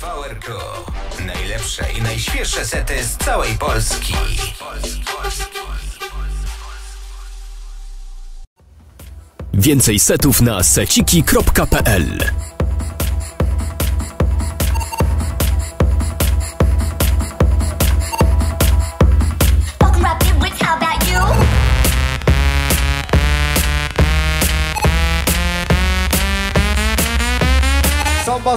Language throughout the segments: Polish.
Power Club. Najlepsze i najświeższe sety z całej Polski. Więcej setów na seciki.pl. Samba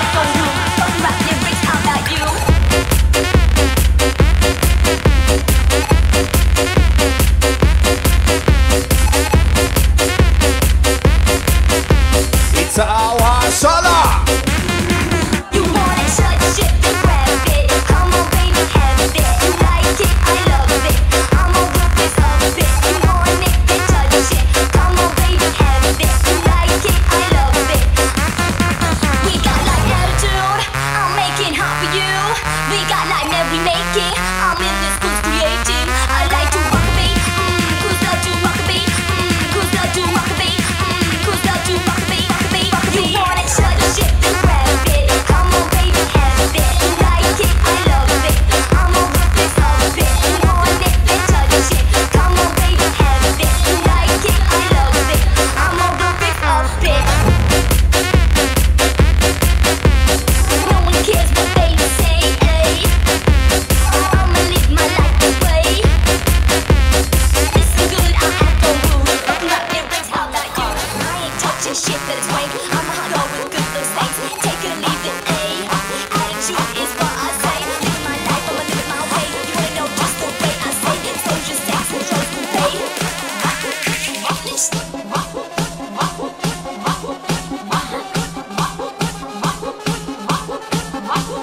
I cała szala!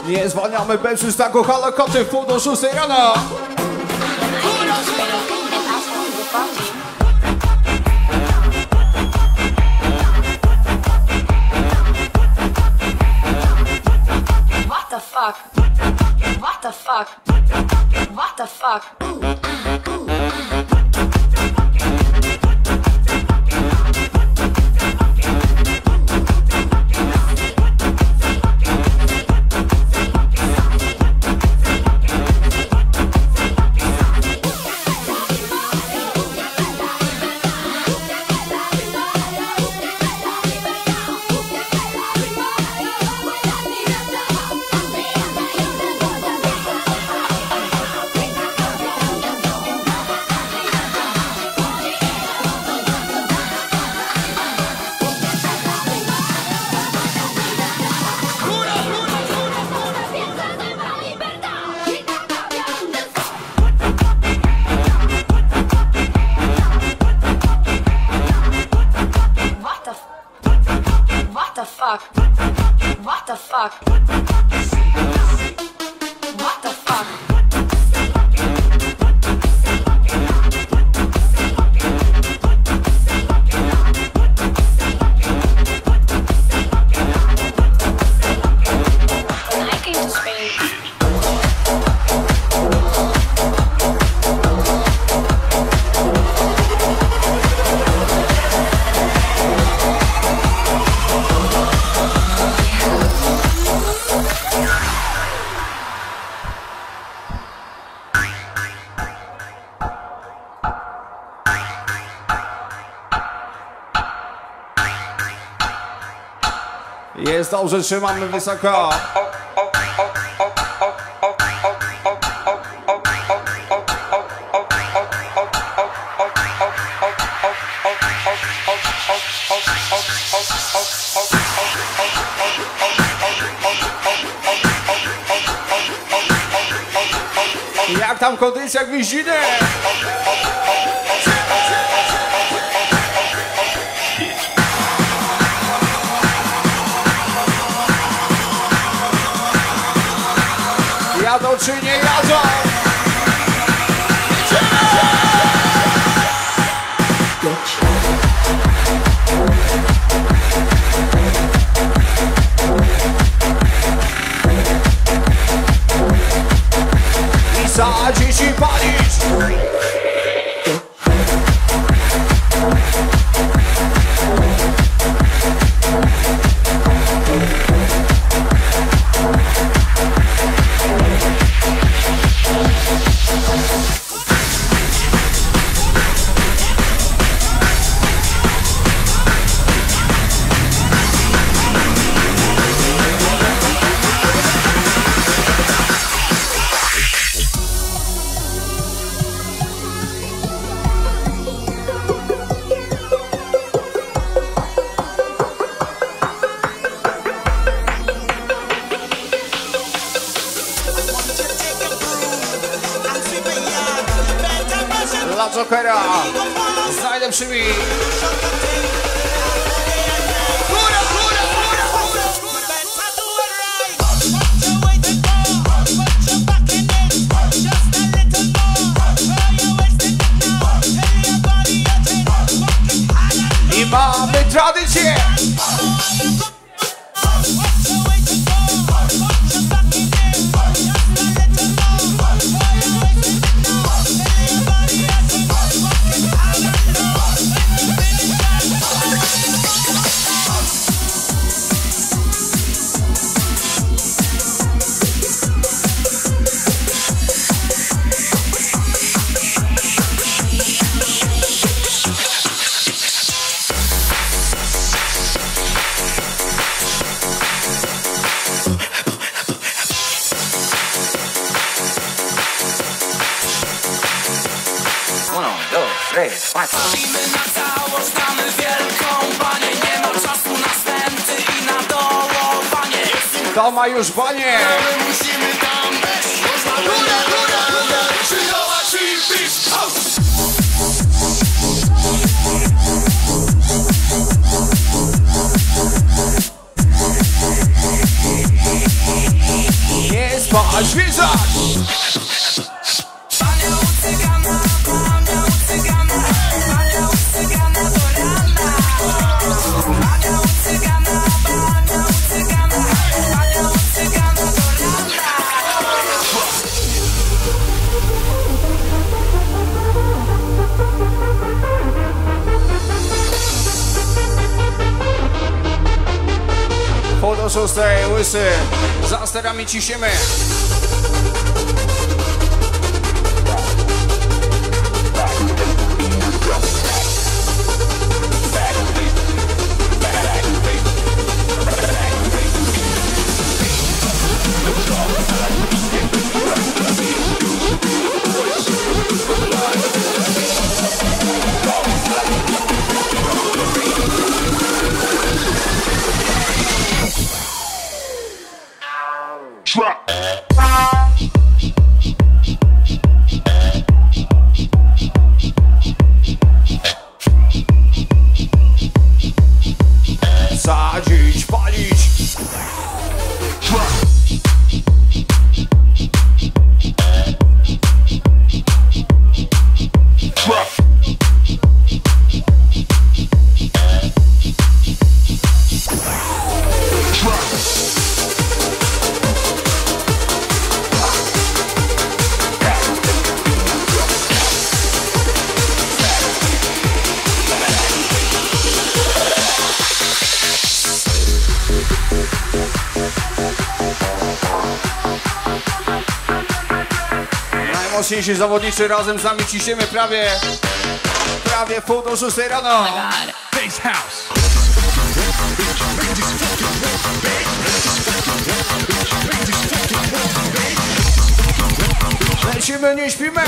Nie zwalniamy bez przystanku, halo koty w pół do 6 rano. What the fuck? What the fuck? What the fuck? What the fuck? What the fuck? I came to Spain. Jest dobrze, trzymamy wysoko. Jak tam kondycja gwizdiny? Jadą czy nie jadą? I sadzić i palić! Jokera z najlepszymi. I mamy tradycję. To ma już banie! Musimy tam być! Góra, góra, góra! Przyjąłaś i pisz! Nie spać, wiedzać! Szóstej, łysy, za sterami ciśniemy. Najmocniejsi zawodnicy razem z nami ciśniemy prawie pół do 6 rano. Bass House. Lecimy, nie śpimy.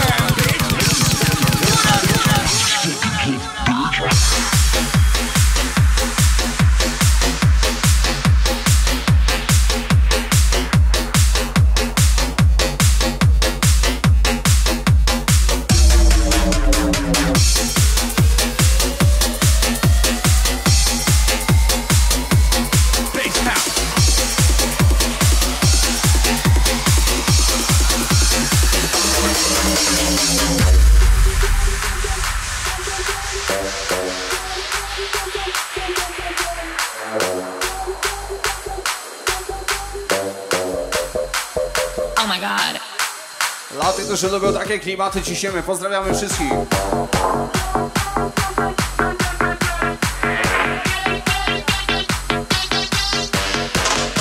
Laty, którzy lubią takie klimaty, ciśniemy. Pozdrawiamy wszystkich.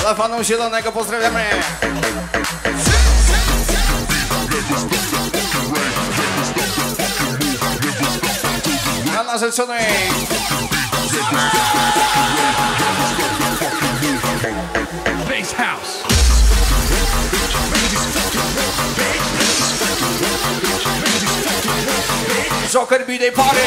Dla fanów zielonego pozdrawiamy. Dla narzeczonej. Bass House. Jok3r be the party.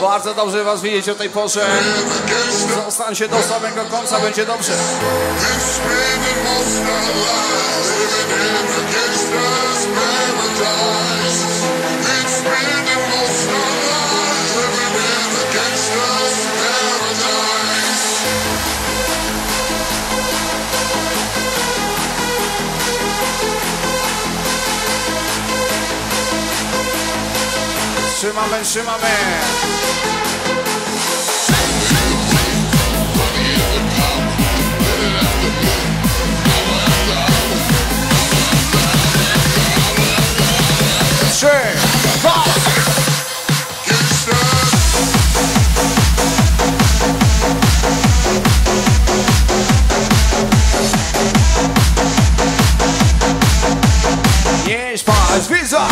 Bardzo dobrze was widzieć o tej porze. Zostań się do samego końca, będzie dobrze. Trzymamy, trzymamy! Nie spać, zwiedza!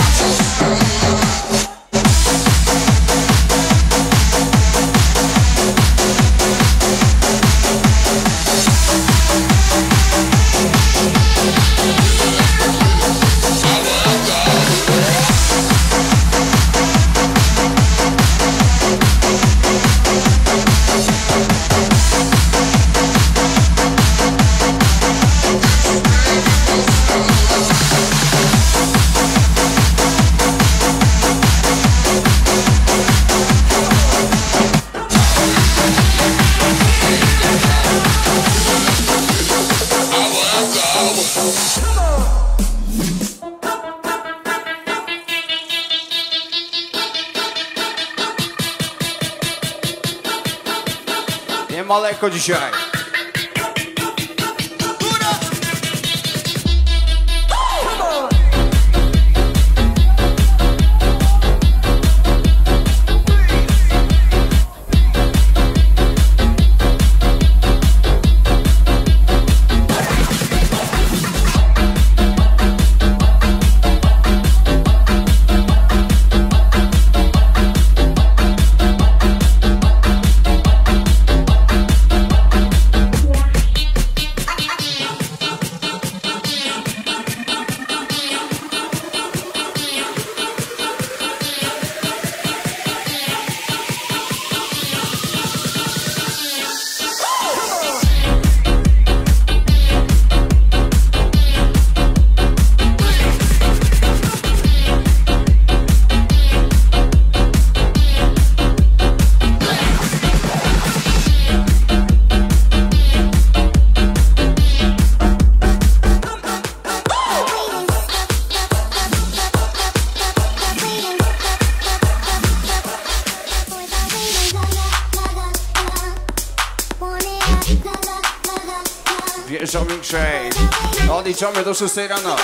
Maleko dzisiaj. Odliczamy do 6 rano.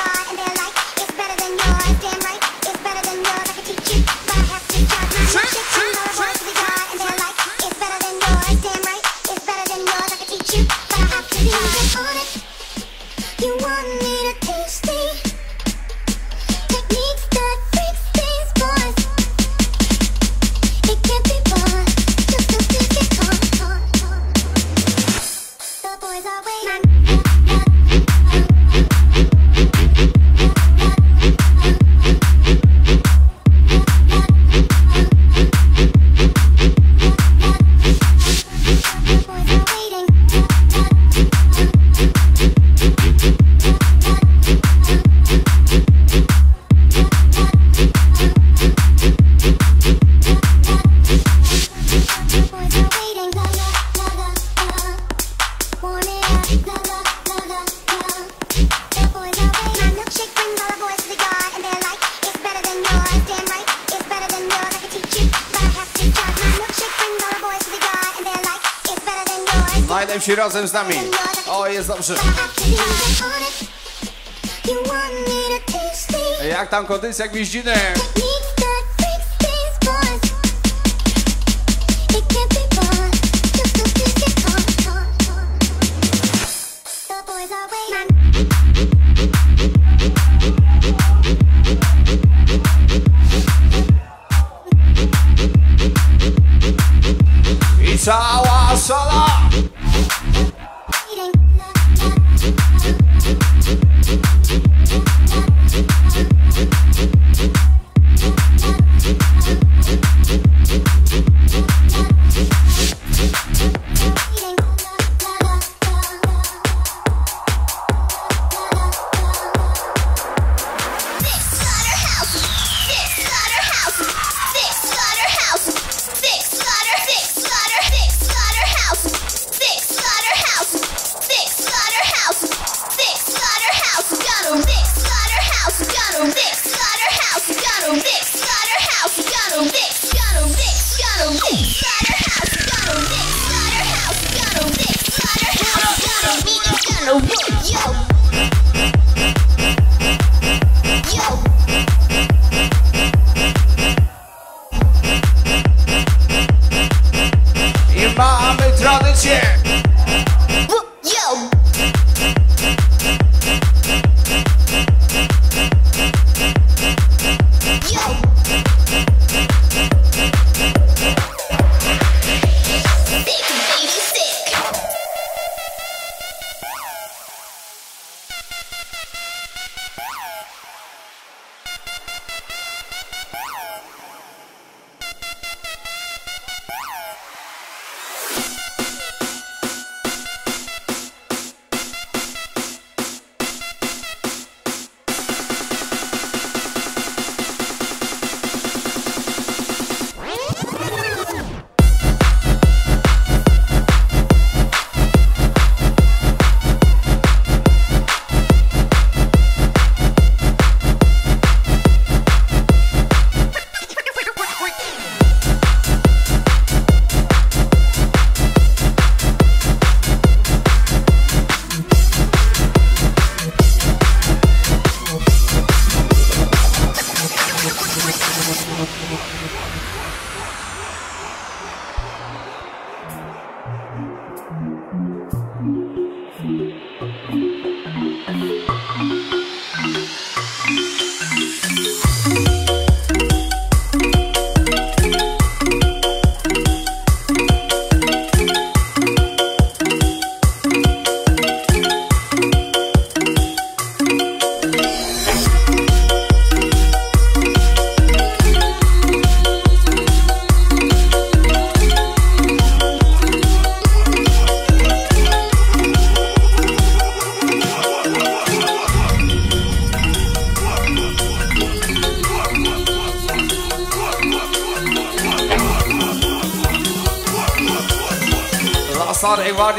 Znajdę się razem z nami. O, jest dobrze. Jak tam kondycja gwiździny? I cała sala!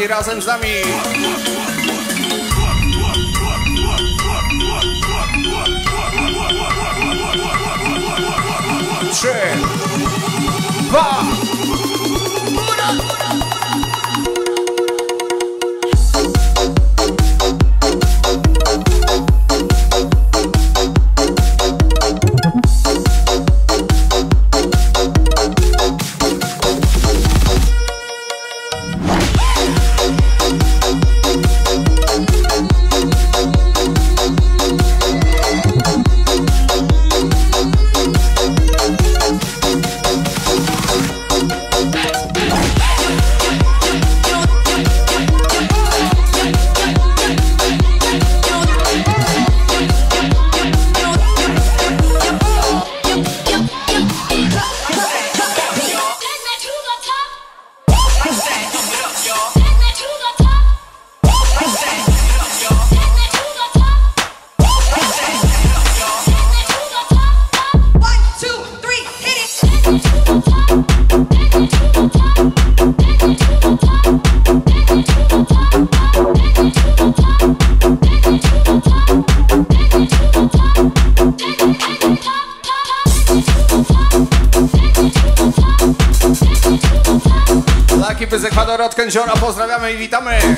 Razem z nami. Trzy, dwa, Dla ekipy z Ekwadoru od Kędziora pozdrawiamy i witamy!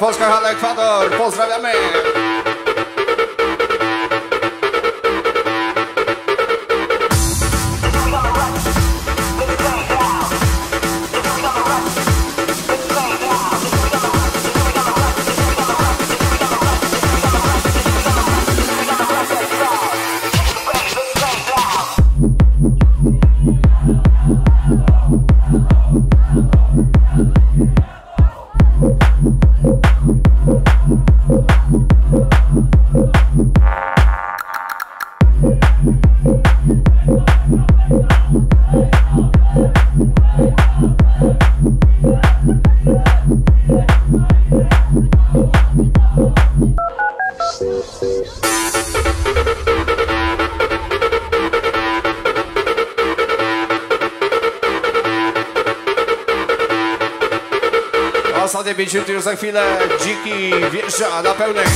Polska Hala Ekwador, pozdrawiamy! Ostatnie 5 minut już za chwilę Dziki wjeżdża na pełnej.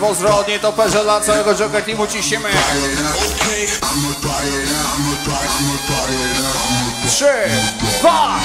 Pozdro od nietoperza dla całego Jok3r Teamu ciśniemy. 3, 2.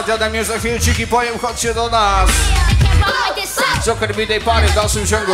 Nadia, Demierza, Filciki, Pojem, chodźcie do nas. Jok3r Midday Party w dalszym ciągu.